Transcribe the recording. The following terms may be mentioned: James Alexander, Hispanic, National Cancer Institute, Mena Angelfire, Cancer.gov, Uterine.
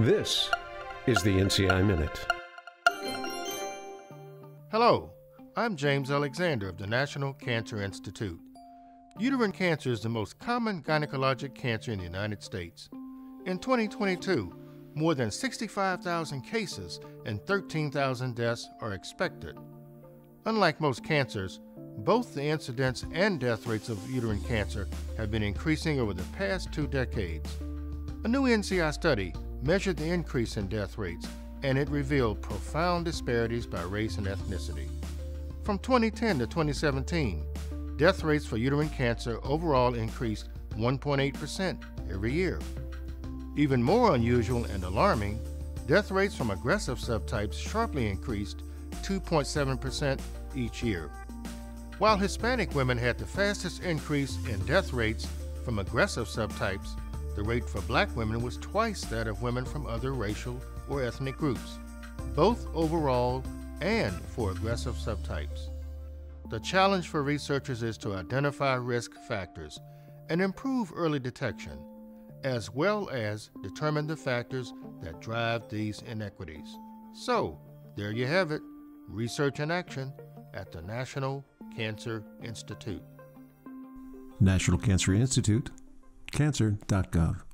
This is the NCI Minute. Hello, I'm James Alexander of the National Cancer Institute. Uterine cancer is the most common gynecologic cancer in the United States. In 2022, more than 65,000 cases and 13,000 deaths are expected. Unlike most cancers, both the incidence and death rates of uterine cancer have been increasing over the past 2 decades. A new NCI study measured the increase in death rates, and it revealed profound disparities by race and ethnicity. From 2010 to 2017, death rates for uterine cancer overall increased 1.8% every year. Even more unusual and alarming, death rates from aggressive subtypes sharply increased 2.7% each year. While Hispanic women had the fastest increase in death rates from aggressive subtypes, the rate for black women was twice that of women from other racial or ethnic groups, both overall and for aggressive subtypes. The challenge for researchers is to identify risk factors and improve early detection, as well as determine the factors that drive these inequities. So, there you have it, research in action at the National Cancer Institute. National Cancer Institute. Cancer.gov.